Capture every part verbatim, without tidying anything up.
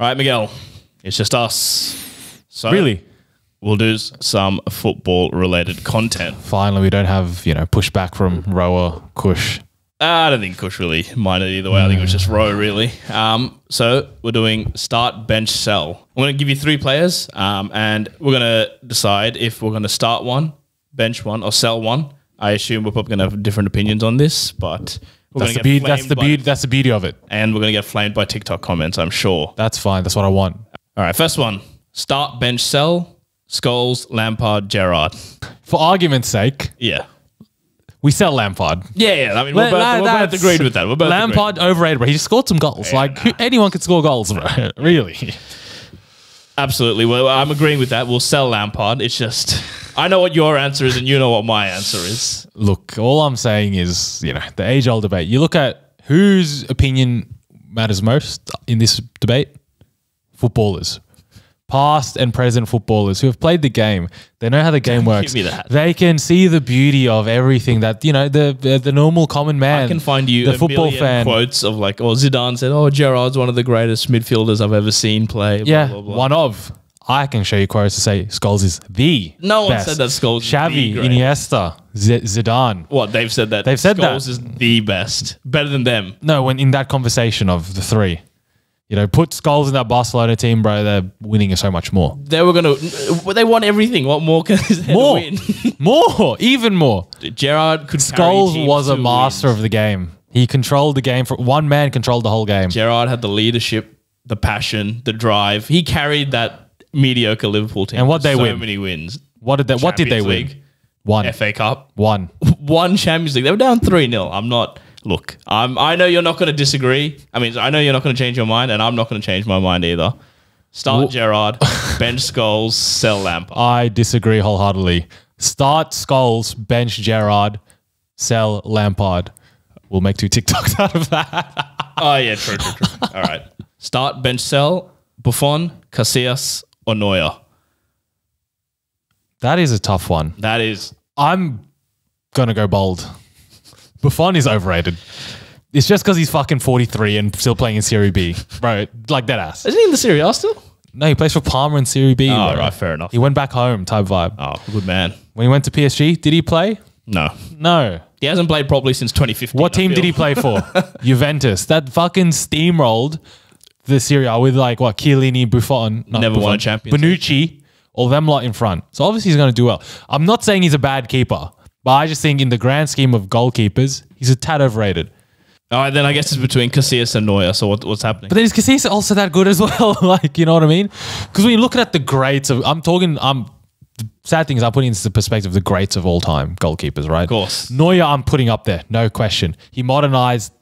Right, Miguel, it's just us. So really? We'll do some football-related content. Finally, we don't have, you know, pushback from Roa, Kush. I don't think Kush really minded either way. I think it was just Roa, really. Um, so we're doing start, bench, sell. I'm going to give you three players, um, and we're going to decide if we're going to start one, bench one, or sell one. I assume we're probably going to have different opinions on this, but... That's the, be that's the beauty. That's the beauty of it. And we're going to get flamed by TikTok comments, I'm sure. That's fine. That's what I want. All right. First one. Start, bench, sell. Scholes, Lampard, Gerrard. For argument's sake. Yeah. We sell Lampard. Yeah, yeah. I mean, we're, La both, we're both agreed with that. We're both Lampard agreed. Overrated, bro. He just scored some goals. Yeah, like, nah. who, anyone could score goals, bro. Really. Absolutely. Well, I'm agreeing with that. We'll sell Lampard. It's just... I know what your answer is and you know what my answer is. Look, all I'm saying is, you know, the age-old debate. You look at whose opinion matters most in this debate, footballers. Past and present footballers who have played the game. They know how the game works. Give me that. They can see the beauty of everything that, you know, the the, the normal common man. I can find you the a football fan quotes of like, oh, Zidane said, oh, Gerrard's one of the greatest midfielders I've ever seen play. Yeah, blah, blah, blah. one of. I can show you quotes to say Scholes is the No one best. Said that Scholes is Xavi, the Iniesta, Z Zidane. What, they've said that? They've said Scholes that. is the best. Better than them. No, when in that conversation of the three. You know, put Scholes in that Barcelona team, bro. They're winning so much more. They were going to... They want everything. What more can they win? More. Even more. Gerrard could Scholes was a master wins. of the game. He controlled the game. For One man controlled the whole game. Gerrard had the leadership, the passion, the drive. He carried that... mediocre Liverpool team. And what they so win? So many wins. What did they? Champions what did they League, win? One F A Cup. One. One Champions League. They were down three nil. I'm not. Look, I'm. I know you're not going to disagree. I mean, I know you're not going to change your mind, and I'm not going to change my mind either. Start well, Gerrard. Bench Scholes. Sell Lampard. I disagree wholeheartedly. Start Scholes. Bench Gerrard. Sell Lampard. We'll make two TikToks out of that. Oh yeah, true, true, true. All right. Start bench sell Buffon, Casillas. Or Neuer? That is a tough one. That is. I'm going to go bold. Buffon is overrated. It's just because he's fucking forty-three and still playing in Serie B. Bro, like that ass. Isn't he in the Serie A still? No, he plays for Parma in Serie B. Oh, bro. Right, fair enough. He went back home type vibe. Oh, good man. When he went to P S G, did he play? No. No. He hasn't played properly since twenty fifteen. What team did he play for? Juventus. That fucking steamrolled the Serie A with like what Chiellini, Buffon, not never Buffon, won a Champions Bonucci, all them lot in front. So obviously he's going to do well. I'm not saying he's a bad keeper, but I just think in the grand scheme of goalkeepers, he's a tad overrated. All right, then I guess it's between Casillas and Neuer. So what, what's happening? But then is Casillas also that good as well? Like, you know what I mean? Because when you look at the greats of, I'm talking, I'm the sad thing is I'm putting into the perspective of the greats of all time goalkeepers, right? Of course. Neuer, I'm putting up there, no question. He modernized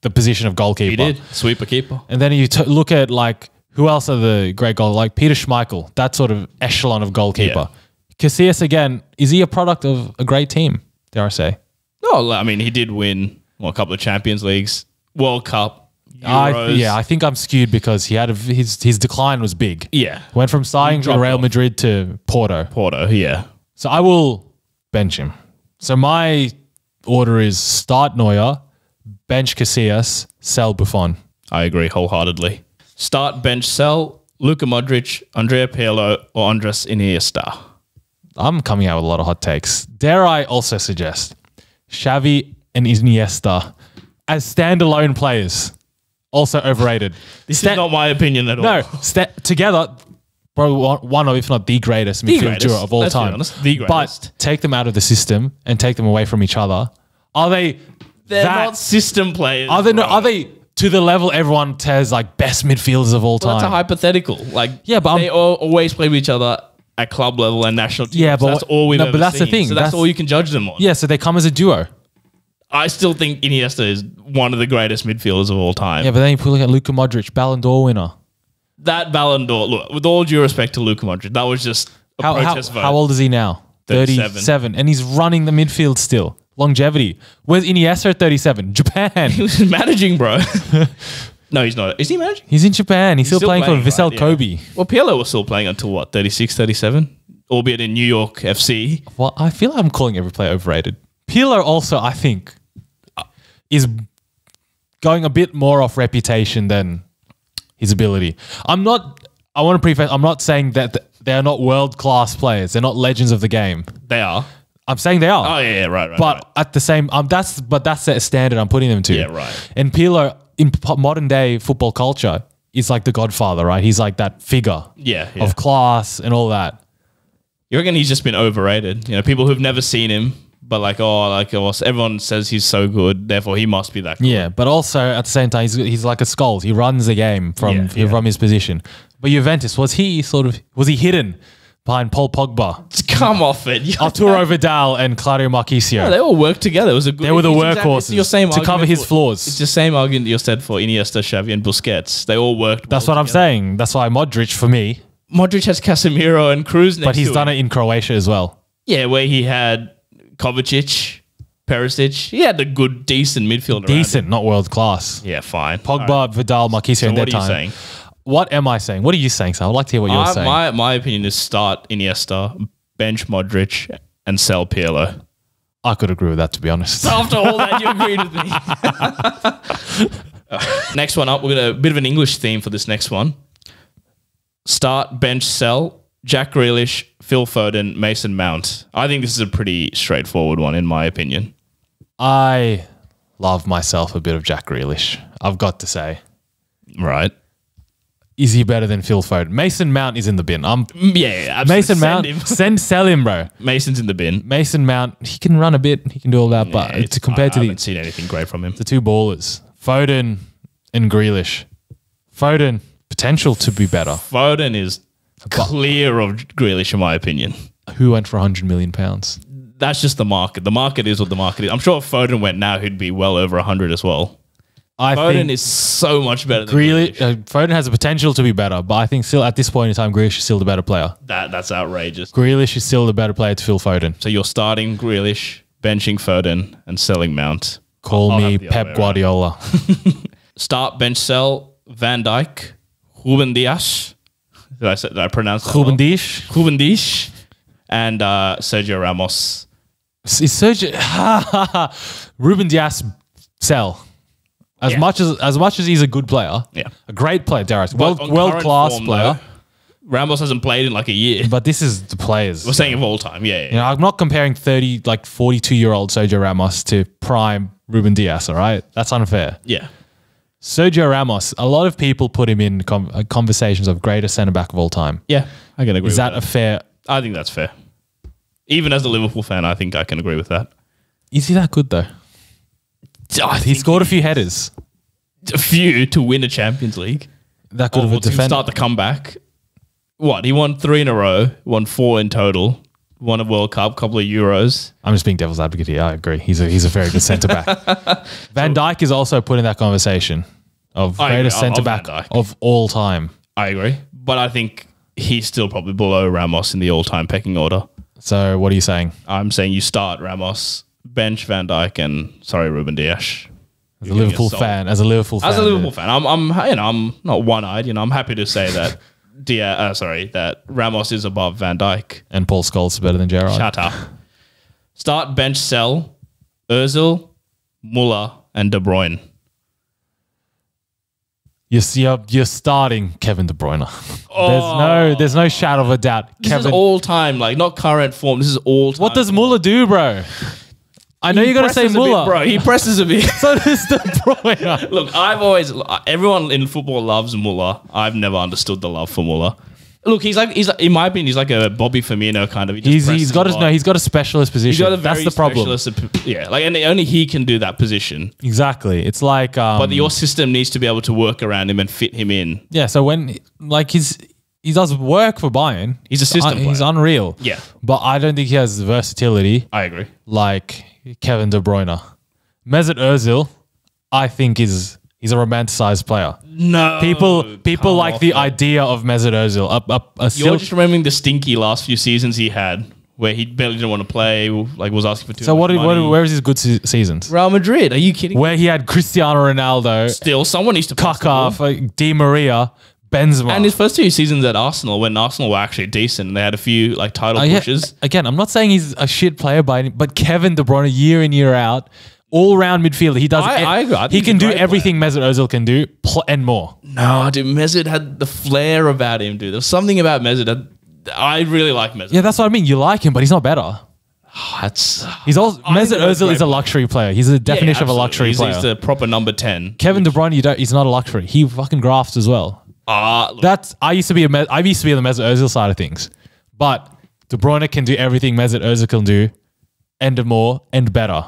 the position of goalkeeper. He did. Sweeper keeper. And then you t look at like, who else are the great goal? Like Peter Schmeichel, that sort of echelon of goalkeeper. Yeah. Casillas again, is he a product of a great team, dare I say? No, I mean, he did win well, a couple of Champions Leagues, World Cup, Euros. I, yeah, I think I'm skewed because he had a, his, his decline was big. Yeah. Went from signing to Real off. Madrid to Porto. Porto, yeah. So I will bench him. So my order is start Neuer, bench Casillas, sell Buffon. I agree wholeheartedly. Start, bench, sell Luka Modric, Andrea Pirlo, or Andrés Iniesta. I'm coming out with a lot of hot takes. Dare I also suggest Xavi and Iniesta as standalone players, also overrated. This Sta is not my opinion at all. No, together, probably one of, if not the greatest midfield duo of all Let's time. Be honest, the greatest. But take them out of the system and take them away from each other. Are they... They're that, not system players. Are they, no, are they to the level everyone says like best midfielders of all time? Well, that's a hypothetical. Like, yeah, but they all, always play with each other at club level and national team. Yeah, but so that's all we've no, ever but that's seen. The thing. So that's, that's all you can judge them on. Yeah, so they come as a duo. I still think Iniesta is one of the greatest midfielders of all time. Yeah, but then you look at Luka Modric, Ballon d'Or winner. That Ballon d'Or, look, with all due respect to Luka Modric, that was just a how, protest how, vote. How old is he now? thirty-seven. thirty-seven. And he's running the midfield still. Longevity. Where's Iniesta at thirty-seven? Japan. He was managing, bro. No, he's not. Is he managing? He's in Japan. He's, he's still, still playing, playing for Vissel right, Kobe. Yeah. Well, Pirlo was still playing until what, thirty-six, thirty-seven? Albeit in New York F C. Well, I feel like I'm calling every player overrated. Pirlo also, I think, is going a bit more off reputation than his ability. I'm not, I want to preface, I'm not saying that they are not world-class players. They're not legends of the game. They are. I'm saying they are. Oh, yeah, yeah right, right. But right. at the same, um, that's but that's the standard I'm putting them to. Yeah, right. And Pirlo, in modern-day football culture, is like the godfather, right? He's like that figure yeah, yeah. of class and all that. You reckon he's just been overrated? You know, people who've never seen him, but like, oh, like everyone says he's so good, therefore he must be that good. Yeah, but also at the same time, he's, he's like a Scholes. He runs the game from, yeah, yeah. from his position. But Juventus, was he sort of, was he hidden behind Paul Pogba? Come off it. Arturo Vidal and Claudio Marchisio. No, they all worked together. It was a good. They were the workhorses exactly, to cover his for, flaws. It's the same argument that you said for Iniesta, Xavi and Busquets. They all worked That's well what together. I'm saying. That's why Modric, for me. Modric has Casemiro and Cruz next But he's to done him. it in Croatia as well. Yeah, where he had Kovacic, Perisic. He had a good, decent midfielder. Decent, not world class. Yeah, fine. Pogba, right. Vidal, Marchisio so in their time. What are you saying? What am I saying? What are you saying, Sam? I'd like to hear what you're uh, saying. My, my opinion is start Iniesta, bench Modric, and sell Pirlo. I could agree with that, to be honest. After all that, you agreed with me. uh, next one up, we're going to a bit of an English theme for this next one. Start, bench, sell Jack Grealish, Phil Foden, Mason Mount. I think this is a pretty straightforward one, in my opinion. I love myself a bit of Jack Grealish, I've got to say. Right. Is he better than Phil Foden? Mason Mount is in the bin. I'm yeah, yeah Mason Mount, send, him. send sell him, bro. Mason's in the bin. Mason Mount, he can run a bit, he can do all that, yeah, but to compare to I the, haven't seen anything great from him. The two ballers, Foden and Grealish. Foden potential to be better. Foden is but clear of Grealish, in my opinion. Who went for one hundred million pounds? That's just the market. The market is what the market is. I'm sure if Foden went now, he'd be well over one hundred as well. I Foden think is so much better than Grealish. Uh, Foden has the potential to be better, but I think still at this point in time, Grealish is still the better player. That That's outrageous. Grealish is still the better player to Phil Foden. So you're starting Grealish, benching Foden, and selling Mount. Call I'll me Pep Guardiola. Start, bench, sell Van Dijk, Ruben Dias. Did I, say, did I pronounce that Ruben Dias? Well? Ruben Dias. And uh, Sergio Ramos. Is Sergio... Ruben Dias, sell. As yeah. much as as much as he's a good player, yeah, a great player, Darius, world world class form, player. Though, Ramos hasn't played in like a year. But this is the players. We're saying of all time, yeah. yeah you know, I'm not comparing thirty like forty-two year old Sergio Ramos to prime Ruben Dias. All right, that's unfair. Yeah, Sergio Ramos. A lot of people put him in com conversations of greatest centre back of all time. Yeah, I can agree. Is with that, that a fair? I think that's fair. Even as a Liverpool fan, I think I can agree with that. Is he that good though? I he scored a few headers. A few to win a Champions League. That could have defended. Start the comeback. What? He won three in a row, won four in total, won a World Cup, couple of Euros. I'm just being devil's advocate here. I agree. He's a, he's a very good centre-back. Van so, Dijk is also put in that conversation of I greatest centre-back of, of all time. I agree. But I think he's still probably below Ramos in the all-time pecking order. So what are you saying? I'm saying you start Ramos, bench Van Dijk, and sorry Ruben Dias. As a Liverpool fan, as a Liverpool fan, as a Liverpool fan, I'm, I'm, you know, I'm not one-eyed. You know, I'm happy to say that, Dias, uh, sorry, that Ramos is above Van Dijk, and Paul Scholes is better than Gerrard. Shut up. Start, bench, sell Özil, Müller, and De Bruyne. You see, you're, you're starting Kevin De Bruyne. Oh. There's no, there's no shadow of a doubt. This Kevin. is all time, like not current form. This is all time. What does Müller do, bro? I know you're going to say Müller. Bit, bro. He presses a bit. So does De Bruyne. Look, I've always... Everyone in football loves Müller. I've never understood the love for Müller. Look, he's like... he's like, in my opinion, he's like a Bobby Firmino kind of... He he's, he's, got his, no, he's got a specialist position. He's got a very That's the problem. Yeah, like, and only he can do that position. Exactly. It's like... Um, but your system needs to be able to work around him and fit him in. Yeah, so when... Like, he's... He does work for Bayern. He's a system player. He's unreal. Yeah. But I don't think he has the versatility. I agree. Like... Kevin De Bruyne. Mesut Özil, I think is he's a romanticized player. No, people people like the that. idea of Mesut Özil. A, a, a You're just remembering the stinky last few seasons he had, where he barely didn't want to play, like was asking for too so much So what? Where is his good se seasons? Real Madrid. Are you kidding? Where he had Cristiano Ronaldo. Still, someone needs to pass Kaká, Di Maria. Benzema. And his first two seasons at Arsenal, when Arsenal were actually decent, and they had a few like title uh, yeah. pushes. Again, I'm not saying he's a shit player, by any, but Kevin De Bruyne, year in year out, all-round midfielder. He does. I, it, I, I he can do everything player. Mesut Ozil can do and more. No, dude, Mesut had the flair about him, dude. There was something about Mesut. That, I really like Mesut. Yeah, that's what I mean. You like him, but he's not better. Oh, that's he's also Mesut Ozil is a luxury player. He's the definition yeah, of a luxury he's, player. He's the proper number ten. Kevin De Bruyne, you don't. He's not a luxury. He fucking grafts as well. Ah, uh, that's. I used to be. A, I used to be on the Mesut Ozil side of things, but De Bruyne can do everything Mesut Ozil can do, and more and better.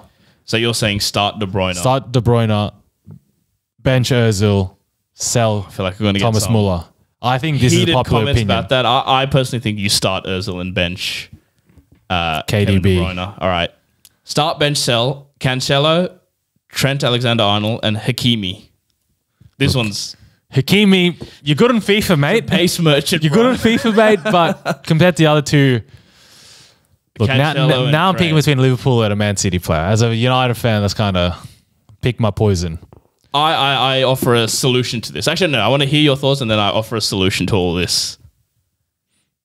So you're saying start De Bruyne, start De Bruyne, bench Ozil, sell. I feel like we're going to Thomas get Thomas Müller. I think this Heated is a popular comments opinion about that. I, I personally think you start Ozil and bench uh, K D B. De Bruyne. All right, start bench sell Cancelo, Trent Alexander-Arnold, and Hakimi. This Look. one's. Hakimi, you're good on FIFA, mate. Pace merchant. You're good on FIFA, mate, but compared to the other two, look, now, now, now I'm picking between Liverpool and a Man City player. As a United fan, that's kind of pick my poison. I, I, I offer a solution to this. Actually, no, I want to hear your thoughts and then I offer a solution to all this.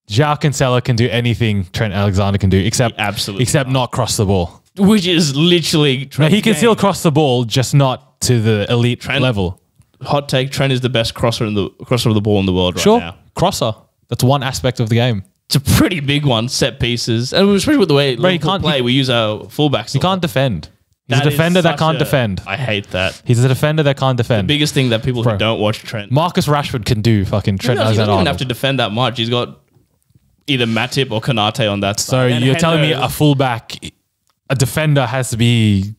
Joao Cancelo can do anything Trent Alexander can do, except absolutely except not. not cross the ball. Which is literally... Now, he can game. still cross the ball, just not to the elite Trent level. Hot take, Trent is the best crosser in the crosser of the ball in the world right sure. now. Sure, crosser. That's one aspect of the game. It's a pretty big one, set pieces. And especially with the way we play, he, we use our fullbacks. He can't defend. He's that a defender that can't a, defend. I hate that. He's a defender that can't defend. The biggest thing that people Bro. who don't watch Trent... Marcus Rashford can do fucking Trent. He doesn't even have to defend that much. He's got either Matip or Konate on that side. So and you're Hendo. telling me a fullback, a defender has to be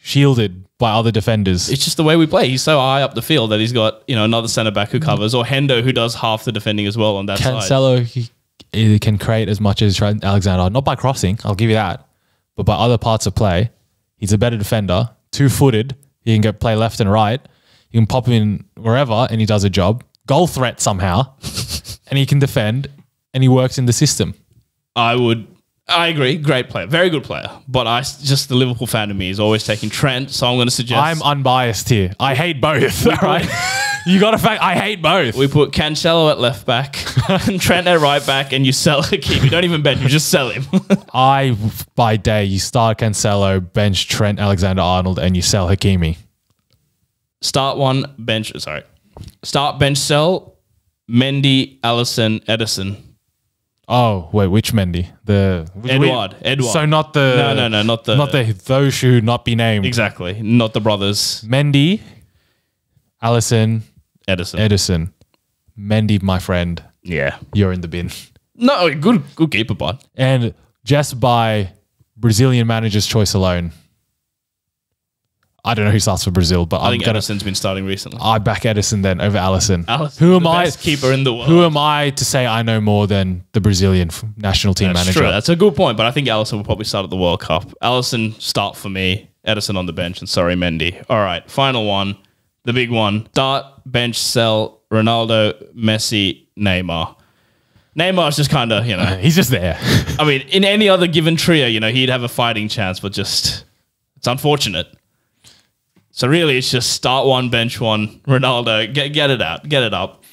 shielded by other defenders. It's just the way we play. He's so high up the field that he's got, you know, another centre back who covers, or Hendo who does half the defending as well on that Cancelo, side. Cancelo, he can create as much as Trent Alexander, not by crossing, I'll give you that, but by other parts of play. He's a better defender, two-footed. He can go play left and right. You can pop him in wherever and he does a job. Goal threat somehow. And he can defend and he works in the system. I would... I agree. Great player. Very good player. But I just the Liverpool fan of me is always taking Trent, so I'm going to suggest... I'm unbiased here. I hate both, all right? You got to fact, I hate both. We put Cancelo at left back and Trent at right back and you sell Hakimi. You don't even bench, you just sell him. I, by day, you start Cancelo, bench Trent Alexander-Arnold and you sell Hakimi. Start one, bench... Sorry. Start, bench, sell, Mendy, Alisson, Ederson. Oh wait, which Mendy? The Edouard. We, Edouard. So not the no, no, no, not the not the those who not be named. Exactly, not the brothers. Mendy, Alisson, Ederson. Ederson, Mendy, my friend. Yeah, you're in the bin. No, good, good keeper, bud. And just by Brazilian manager's choice alone, I don't know who starts for Brazil, but I I'm think gonna, Ederson's been starting recently. I back Ederson then over Alisson. Alisson, who am the I? Best keeper in the world. Who am I to say I know more than the Brazilian national team That's manager? True. That's a good point, but I think Alisson will probably start at the World Cup. Alisson start for me. Ederson on the bench, and sorry, Mendy. All right, final one, the big one. Start, bench, sell Ronaldo, Messi, Neymar. Neymar's just kind of you know he's just there. I mean, in any other given trio, you know he'd have a fighting chance, but just it's unfortunate. So really, it's just start one, bench one, Ronaldo, get get it out, get it up.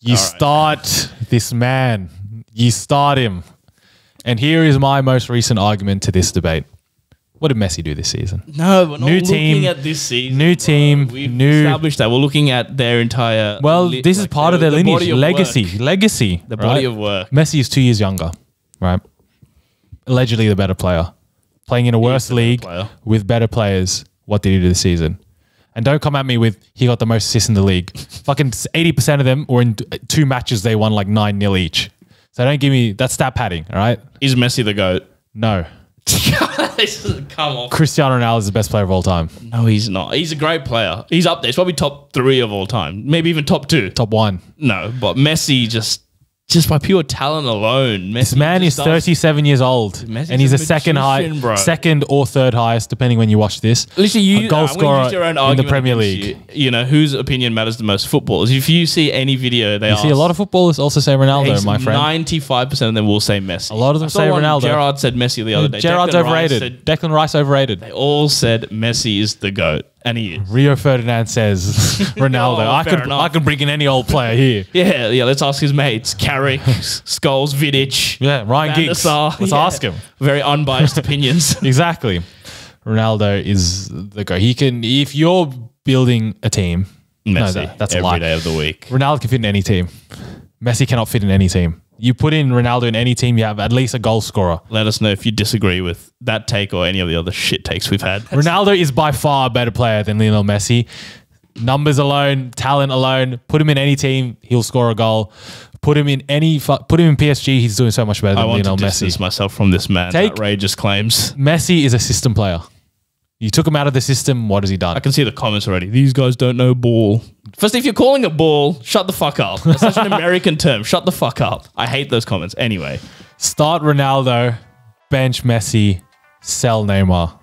You All start right. this man, you start him. And here is my most recent argument to this debate. What did Messi do this season? No, we're not new team, looking at this season. New team, bro. We've new... established that. We're looking at their entire... Well, this is like part the, of their the lineage, of legacy, work. legacy. The body right? of work. Messi is two years younger, right? Allegedly the better player. Playing in a worse league player. with better players. What did he do this season? And don't come at me with, he got the most assists in the league. Fucking eighty percent of them were in two matches. They won like nine nil each. So don't give me, that's stat padding, all right? Is Messi the GOAT? No. This doesn't come off. Cristiano Ronaldo is the best player of all time. No, he's not. He's a great player. He's up there. He's probably top three of all time. Maybe even top two. Top one. No, but Messi just... Just by pure talent alone. Messi this man is thirty-seven years old. Messi's and he's a, a second high, bro. second or third highest, depending when you watch this. Literally, you goal scorer your own in the Premier League. You, you know, whose opinion matters the most? Footballers. If you see any video, they you ask, see a lot of footballers also say Ronaldo, my friend. ninety-five percent of them will say Messi. A lot of them say Ronaldo. Gerrard said Messi the other day. Gerrard's Declan overrated. Rice said, Declan Rice overrated. They all said Messi is the GOAT. And he is. Rio Ferdinand says Ronaldo. oh, I could enough. I could bring in any old player here. yeah, yeah. Let's ask his mates: Carrick, Scholes, Vidic. Yeah, Ryan Giggs. Let's yeah. ask him. Very unbiased opinions. Exactly. Ronaldo is the guy. He can, if you're building a team, Messi, no, that, that's every a lie. day of the week. Ronaldo can fit in any team. Messi cannot fit in any team. You put in Ronaldo in any team, you have at least a goal scorer. Let us know if you disagree with that take or any of the other shit takes we've had. That's Ronaldo is by far a better player than Lionel Messi. Numbers alone, talent alone, put him in any team, he'll score a goal. Put him in any, put him in P S G, he's doing so much better than Lionel Messi. I want to distance myself from this man. Take outrageous claims. Messi is a system player. You took him out of the system, what has he done? I can see the comments already. These guys don't know ball. First, if you're calling it ball, shut the fuck up. That's such an American term. Shut the fuck up. I hate those comments. Anyway. Start Ronaldo, bench Messi, sell Neymar.